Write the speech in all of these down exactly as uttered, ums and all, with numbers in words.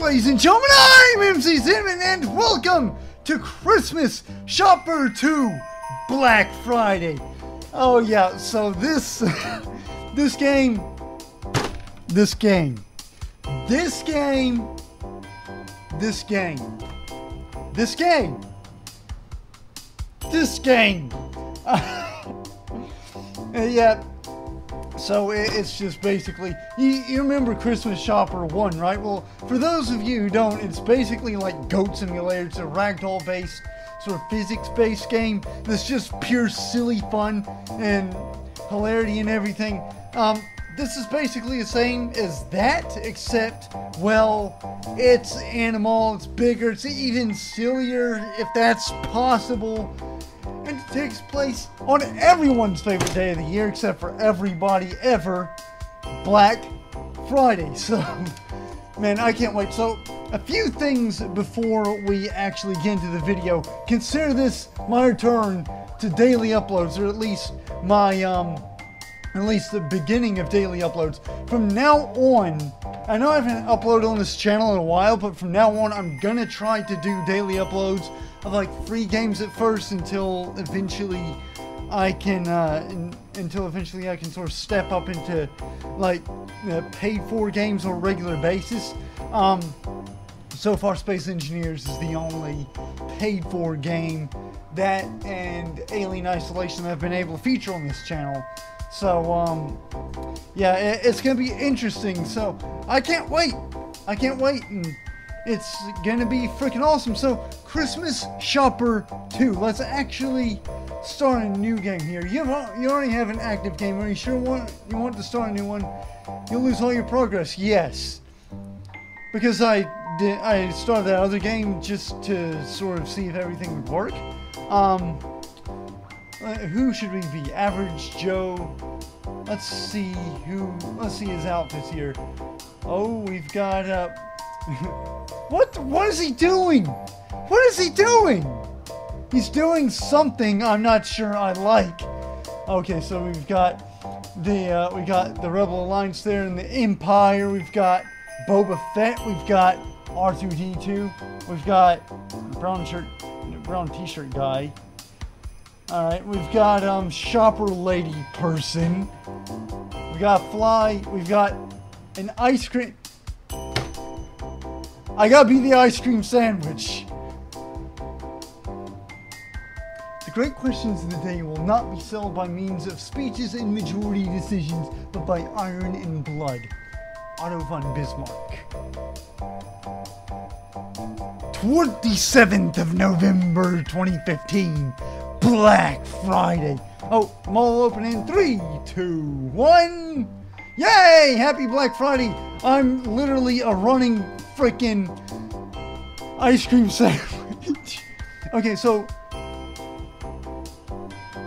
up, ladies and gentlemen? I'm MCzenman, and welcome to Christmas Shopper two Black Friday. Oh yeah, so this this game this game this game this game this game this game yeah. So it's just basically, you, you remember Christmas Shopper one, right? Well, for those of you who don't, it's basically like Goat Simulator. It's a ragdoll-based, sort of physics-based game that's just pure silly fun and hilarity and everything. Um, this is basically the same as that, except, well, it's animal, it's bigger, it's even sillier, if that's possible. And it takes place on everyone's favorite day of the year, except for everybody ever, Black Friday. So, man, I can't wait. So, a few things before we actually get into the video. Consider this my return to daily uploads, or at least my, um, at least the beginning of daily uploads. From now on, I know I haven't uploaded on this channel in a while, but from now on, I'm gonna try to do daily uploads of like free games at first until eventually I can uh, in, until eventually I can sort of step up into like uh, paid for games on a regular basis. Um, so far Space Engineers is the only paid for game, that and Alien Isolation, that I've been able to feature on this channel. So um, yeah, it, it's gonna be interesting. So I can't wait, I can't wait. And it's gonna be freaking awesome. So Christmas Shopper two, let's actually start a new game here. You have, you already have an active game. Are you sure want, you want to start a new one? You'll lose all your progress. Yes, because I did, I started that other game just to sort of see if everything would work. Um, who should we be? Average Joe. Let's see who. Let's see his outfit here. Oh, we've got uh, what? What is he doing? What is he doing? He's doing something I'm not sure I like. Okay, so we've got the uh, we got the Rebel Alliance there and the Empire. We've got Boba Fett. We've got R two D two. We've got brown shirt, brown T-shirt guy. All right, we've got um shopper lady person. We got fly. We've got an ice cream. I gotta be the ice cream sandwich. The great questions of the day will not be settled by means of speeches and majority decisions, but by iron and blood. Otto von Bismarck. twenty-seventh of November twenty fifteen, Black Friday. Oh, I'm all open in three, two, one. Yay! Happy Black Friday. I'm literally a running freaking ice cream sandwich. Okay, so,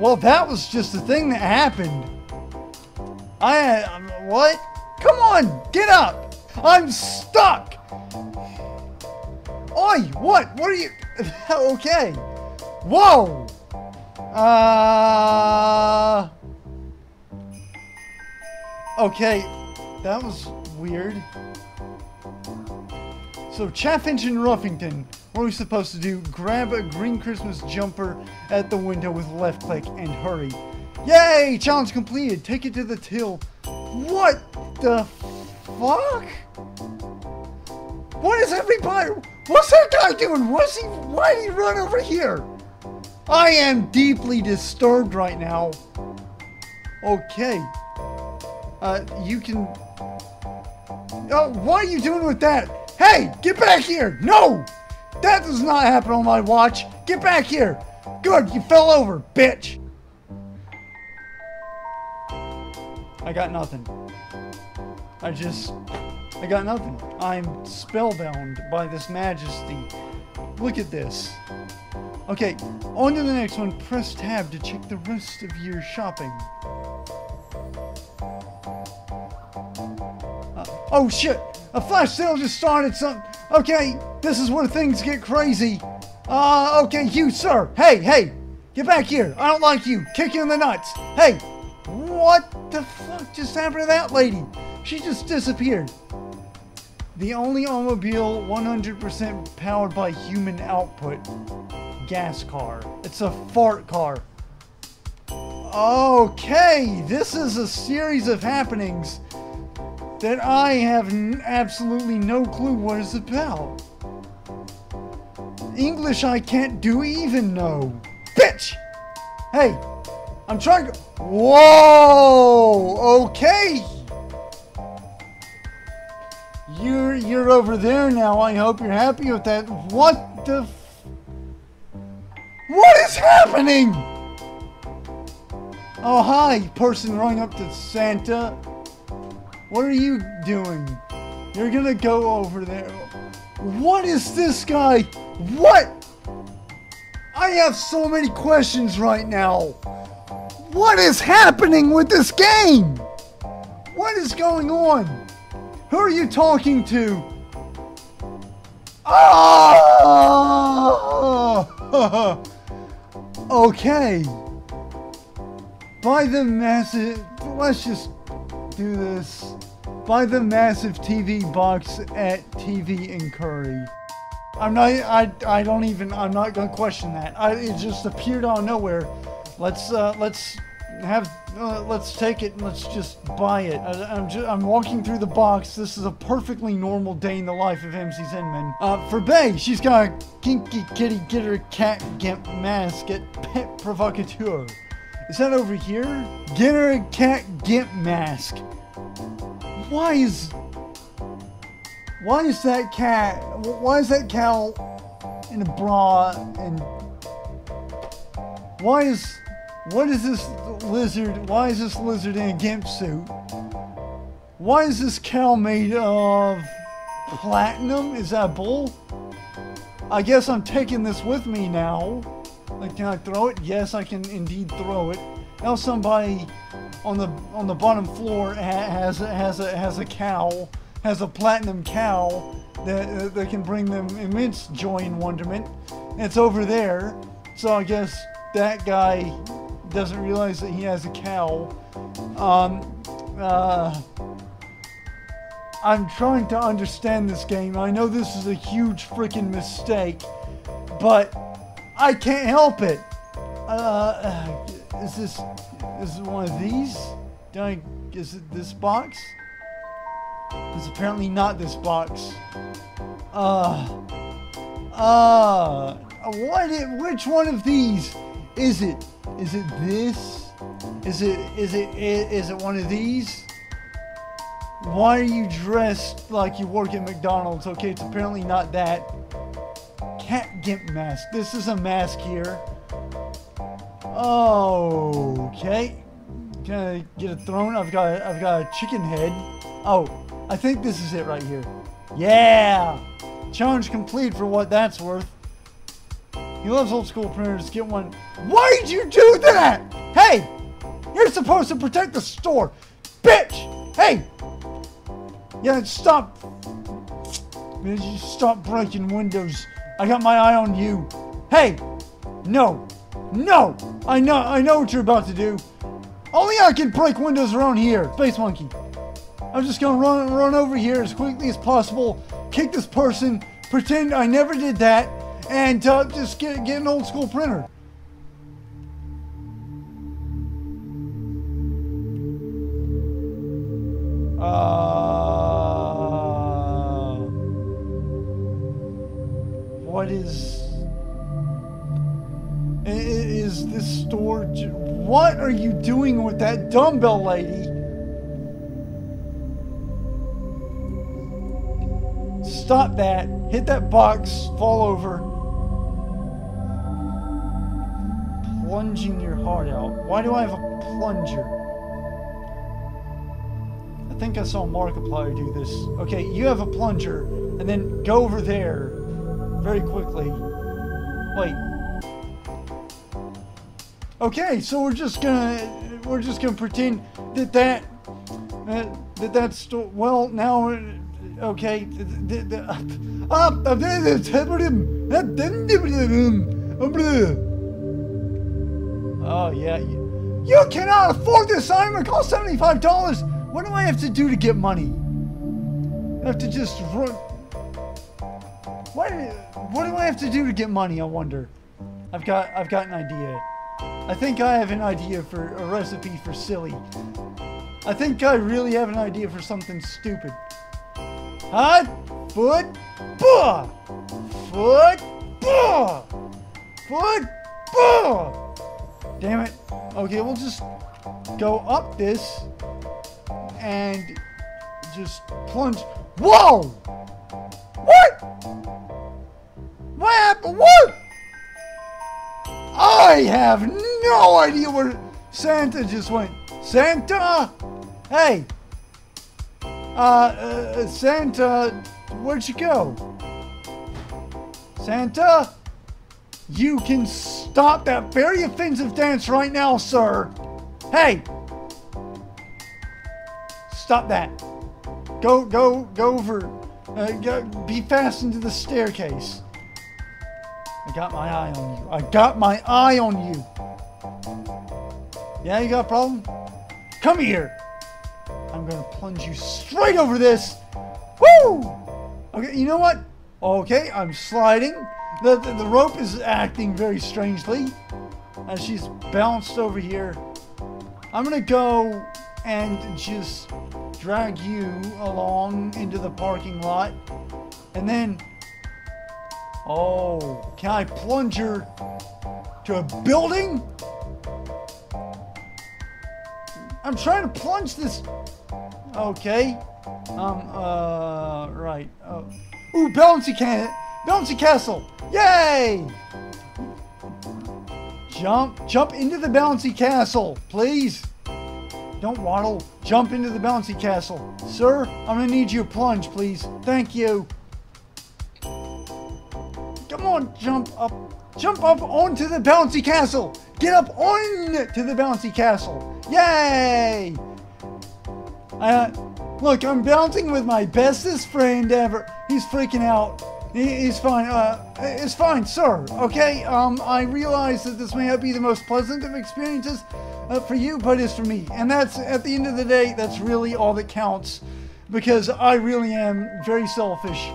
well, that was just the thing that happened. I, I'm, what? Come on, get up! I'm stuck! Oi, what? What are you? Okay. Whoa! Uh. Okay, that was weird. So Chaffinch and Ruffington, what are we supposed to do? Grab a green Christmas jumper at the window with left click and hurry. Yay! Challenge completed. Take it to the till. What the fuck? What is everybody? What's that guy doing? What's he? Why did he run over here? I am deeply disturbed right now. Okay. Uh, you can. Oh, what are you doing with that? Hey, get back here! No! That does not happen on my watch! Get back here! Good, you fell over, bitch! I got nothing. I just... I got nothing. I'm spellbound by this majesty. Look at this. Okay, on to the next one. Press tab to check the rest of your shopping. Uh, oh shit! A flash sale just started. Some okay. This is where things get crazy. Uh, okay, you sir. Hey, hey, get back here. I don't like you. Kick you in the nuts. Hey, what the fuck just happened to that lady? She just disappeared. The only automobile one hundred percent powered by human output. Gas car. It's a fart car. Okay, this is a series of happenings that I have n absolutely no clue what it's about. English I can't do even know. Bitch! Hey, I'm trying to... Whoa! Okay! You're, you're over there now. I hope you're happy with that. What the... F what is happening? Oh, hi, person running up to Santa. What are you doing? You're gonna go over there. What is this guy? What? I have so many questions right now. What is happening with this game? What is going on? Who are you talking to? Oh! Okay. By the massive, let's just do this. Buy the massive T V box at T V and Curry. I'm not, I, I don't even, I'm not gonna question that. I, it just appeared out of nowhere. Let's, uh, let's have, uh, let's take it and let's just buy it. I, I'm just, I'm walking through the box. This is a perfectly normal day in the life of MCzenman. Uh, for Bay, she's got a kinky kitty get her cat get mask at Pet Provocateur. Is that over here? Get her a cat gimp mask. Why is... Why is that cat... Why is that cow in a bra and... Why is... What is this lizard... Why is this lizard in a gimp suit? Why is this cow made of... platinum? Is that a bull? I guess I'm taking this with me now. Like, can I throw it? Yes, I can indeed throw it. Now somebody on the on the bottom floor ha has a, has a has a cow, has a platinum cow that uh, that can bring them immense joy and wonderment. And it's over there, so I guess that guy doesn't realize that he has a cow. Um, uh, I'm trying to understand this game. I know this is a huge freaking mistake, but. I can't help it. Uh, is this is it one of these? Did I, is it this box? It's apparently not this box. Uh, uh, what? It, which one of these is it? Is it this? Is it is it is it one of these? Why are you dressed like you work at McDonald's? Okay, it's apparently not that. Cat gimp mask. This is a mask here. Oh, okay. Can I get it thrown? I've got a, I've got a chicken head. Oh, I think this is it right here. Yeah! Challenge complete for what that's worth. He loves old school printers. Get one. Why'd you do that? Hey! You're supposed to protect the store. Bitch! Hey! Yeah, stop. Man, you stop breaking windows. I got my eye on you. Hey! No! No! I know I know what you're about to do. Only I can break windows around here. Space monkey. I'm just gonna run run over here as quickly as possible, kick this person, pretend I never did that, and uh, just get get an old school printer. What is... Is this store... What are you doing with that dumbbell lady? Stop that. Hit that box. Fall over. Plunging your heart out. Why do I have a plunger? I think I saw Markiplier do this. Okay, you have a plunger. And then go over there. Very quickly. Wait. Okay, so we're just gonna we're just gonna pretend that that that, that that's well now. Okay. Up. Oh yeah. You cannot afford this. I'm gonna call seventy-five dollars. What do I have to do to get money? I have to just run. What? What do I have to do to get money? I wonder. I've got. I've got an idea. I think I have an idea for a recipe for silly. I think I really have an idea for something stupid. Hot foot bah! Foot bah! Foot bah! Damn it. Okay, we'll just go up this and just plunge. Whoa! What? What happened? What? I have no idea where Santa just went. Santa? Hey. Uh, uh, Santa, where'd you go? Santa? You can stop that very offensive dance right now, sir. Hey. Stop that. Go, go, go over. Uh, go, be fastened to the staircase. I got my eye on you. I got my eye on you. Yeah, you got a problem? Come here. I'm gonna plunge you straight over this. Woo! Okay, you know what? Okay, I'm sliding. The, the, the rope is acting very strangely. As she's bounced over here. I'm gonna go and just drag you along into the parking lot. And then... Oh, can I plunge her to a building? I'm trying to plunge this. Okay. Um, uh, right. Oh. Ooh, bouncy can, bouncy castle. Yay! Jump, jump into the bouncy castle, please. Don't waddle. Jump into the bouncy castle. Sir, I'm gonna need you to plunge, please. Thank you. Come on, jump up. Jump up onto the bouncy castle. Get up on to the bouncy castle. Yay! Uh, look, I'm bouncing with my bestest friend ever. He's freaking out. He, he's fine. Uh, it's fine, sir. Okay, um, I realize that this may not be the most pleasant of experiences uh, for you, but it's for me. And that's, at the end of the day, that's really all that counts. Because I really am very selfish.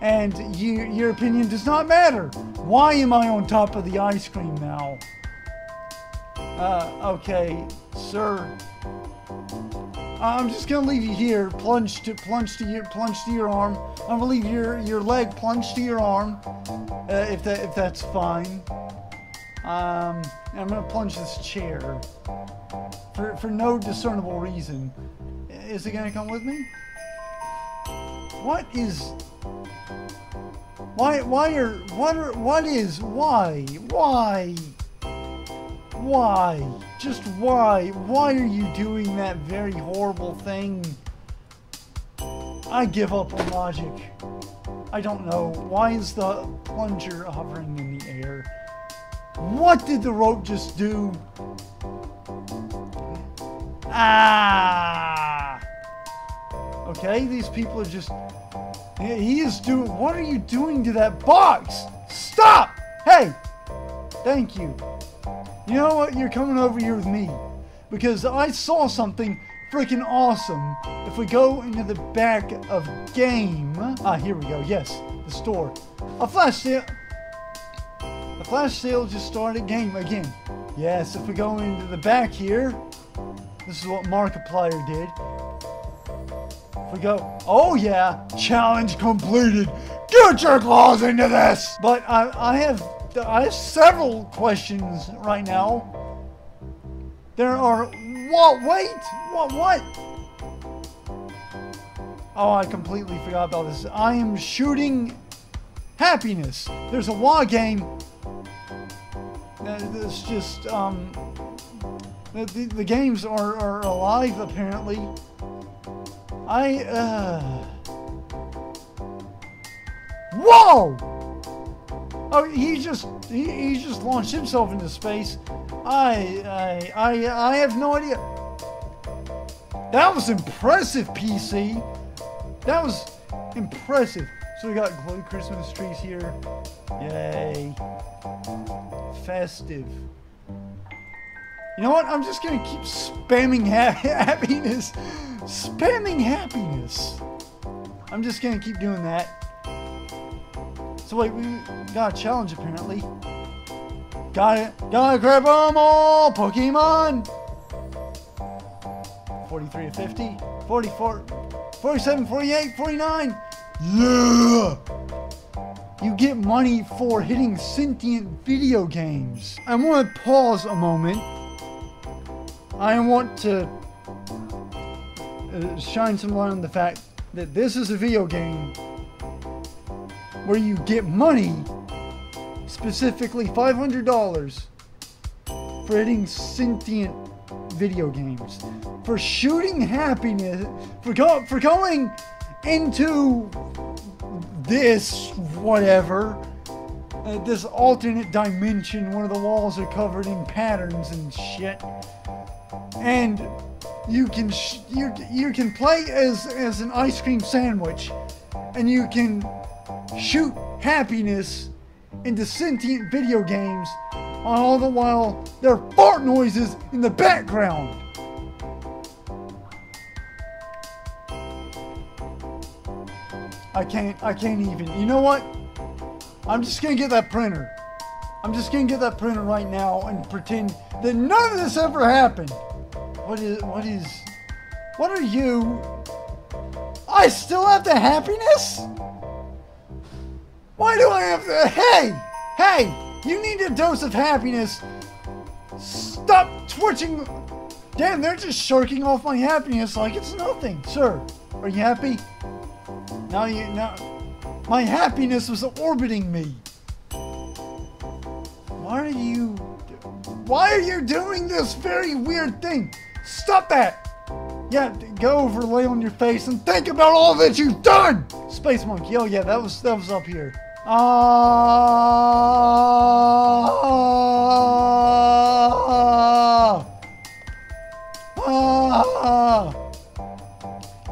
And you, your opinion does not matter. Why am I on top of the ice cream now? Uh, okay, sir. I'm just gonna leave you here. Plunge to, plunge to your, plunge to your arm. I'm gonna leave your, your leg plunged to your arm, uh, if that, if that's fine. Um, I'm gonna plunge this chair for, for no discernible reason. Is it gonna come with me? What is? Why, why are, what are, what is, why, why, why, just why, why are you doing that very horrible thing? I give up on logic. I don't know. Why is the plunger hovering in the air? What did the rope just do? Ah! Okay, these people are just... He is doing... What are you doing to that box? Stop! Hey! Thank you. You know what? You're coming over here with me. Because I saw something freaking awesome. If we go into the back of game... Ah, here we go. Yes. The store. A flash sale... A flash sale just started game again. Yes, if we go into the back here... This is what Markiplier did. We go, oh yeah, challenge completed. Get your claws into this. But I, I have, I have several questions right now. There are, what, wait, what, what? Oh, I completely forgot about this. I am shooting happiness. There's a W A game. It's just, um, the, the, the games are, are alive apparently. I, uh... Whoa! Oh, he just, he, he just launched himself into space. I, I, I, I have no idea. That was impressive, P C. That was impressive. So we got glowing Christmas trees here. Yay. Festive. You know what? I'm just gonna keep spamming ha happiness. Spamming happiness. I'm just gonna keep doing that. So wait, we got a challenge apparently. Got it. Gotta grab them all, Pokemon. forty-three to fifty, forty-four, forty-seven, forty-eight, forty-nine. Yeah! You get money for hitting sentient video games. I want to pause a moment. I want to shine some light on the fact that this is a video game where you get money, specifically five hundred dollars, for hitting sentient video games, for shooting happiness, for go for going into this whatever, uh, this alternate dimension where the walls are covered in patterns and shit, and you can sh you you can play as as an ice cream sandwich, and you can shoot happiness into sentient video games, all the while there are fart noises in the background. I can't, I can't even. You know what? I'm just gonna get that printer. I'm just gonna get that printer right now and pretend that none of this ever happened. What is, what is, what are you? I still have the happiness? Why do I have the, hey, hey, you need a dose of happiness. Stop twitching. Damn, they're just shirking off my happiness like it's nothing. Sir, are you happy? Now you, now, my happiness was orbiting me. Why are you, why are you doing this very weird thing? Stop that. Yeah, go over, lay on your face and think about all that you've done. Space monkey, oh yeah, that was, that was up here. Ah, ah, ah.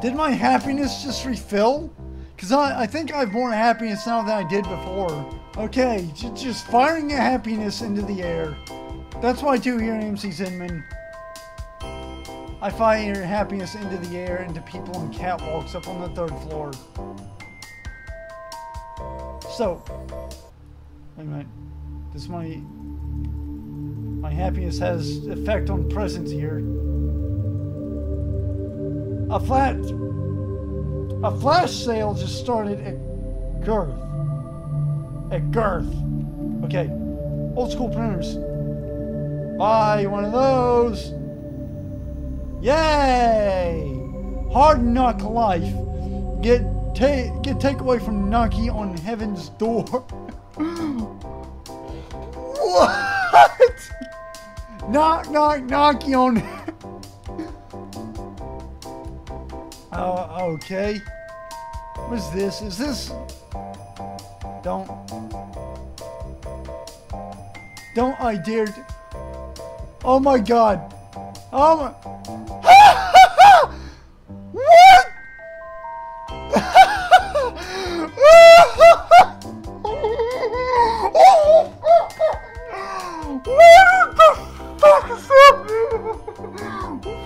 Did my happiness just refill? Because I, I think I have more happiness now than I did before. Okay, j just firing your happiness into the air. That's what I do here in MCzenman. I fire happiness into the air, into people on catwalks up on the third floor. So, wait a minute. Does my my happiness has effect on presence here? A flat, a flash sale just started at Girth. At Girth. Okay, old school printers. Buy one of those. Yay! Hard knock life. Get ta get takeaway from knocking on heaven's door. What? Knock knock knocking on. uh, okay. What is this? Is this? Don't. Don't I dare. T oh my God. Oh my. What? What the fuck is happening?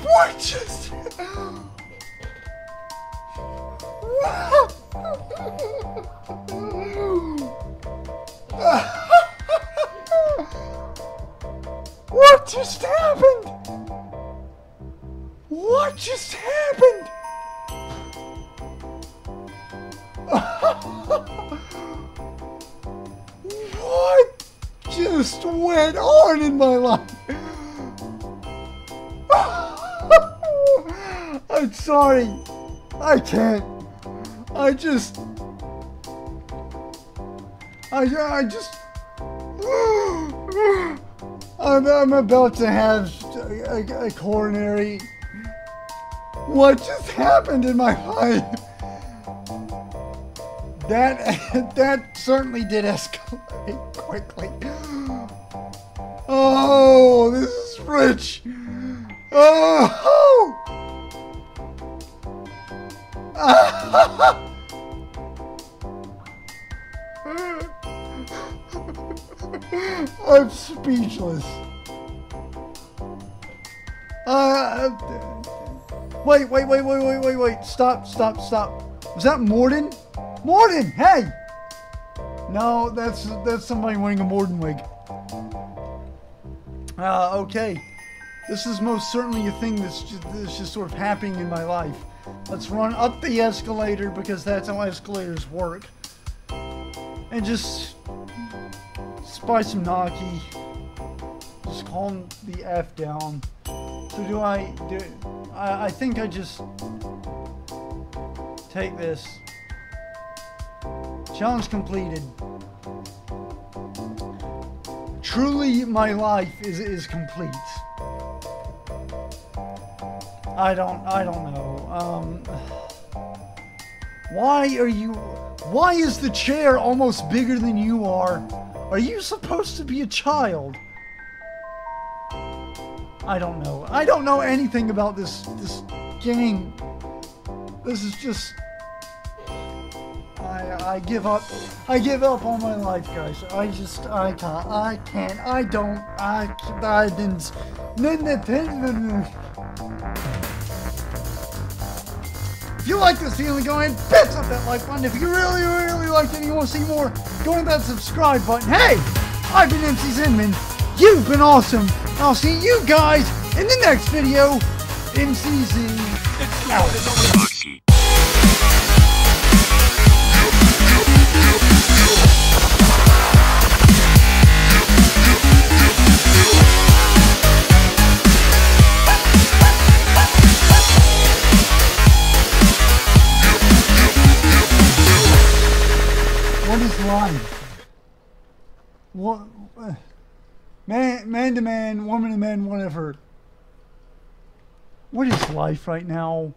What just? What just happened? What just happened? What just went on in my life? I'm sorry. I can't. I just. I, I just. I'm, I'm about to have a, a coronary. What just happened in my life? That that certainly did escalate quickly. Oh, this is rich. Oh. I'm speechless. Uh, Wait, wait, wait, wait, wait, wait, wait. Stop, stop, stop. Was that Mordin? Mordin, hey! No, that's that's somebody wearing a Mordin wig. Uh, okay. This is most certainly a thing that's just, that's just sort of happening in my life. Let's run up the escalator because that's how escalators work. And just spy some Naki. Just calm the F down. So do I do I, I think I just take this. Challenge completed. Truly my life is is complete. I don't, I don't know. Um, why are you, why is the chair almost bigger than you are? Are you supposed to be a child? I don't know. I don't know anything about this, this game. This is just, I, I give up. I give up on my life, guys. I just, I can't, I can't, I don't, I, I didn't, If you like this feeling, go ahead and press up that like button. If you really, really liked it and you want to see more, go to that subscribe button. Hey, I've been MCzenman. You've been awesome. I'll see you guys in the next video. M C Z out. What, man, man to man, woman to man, whatever. What is life right now?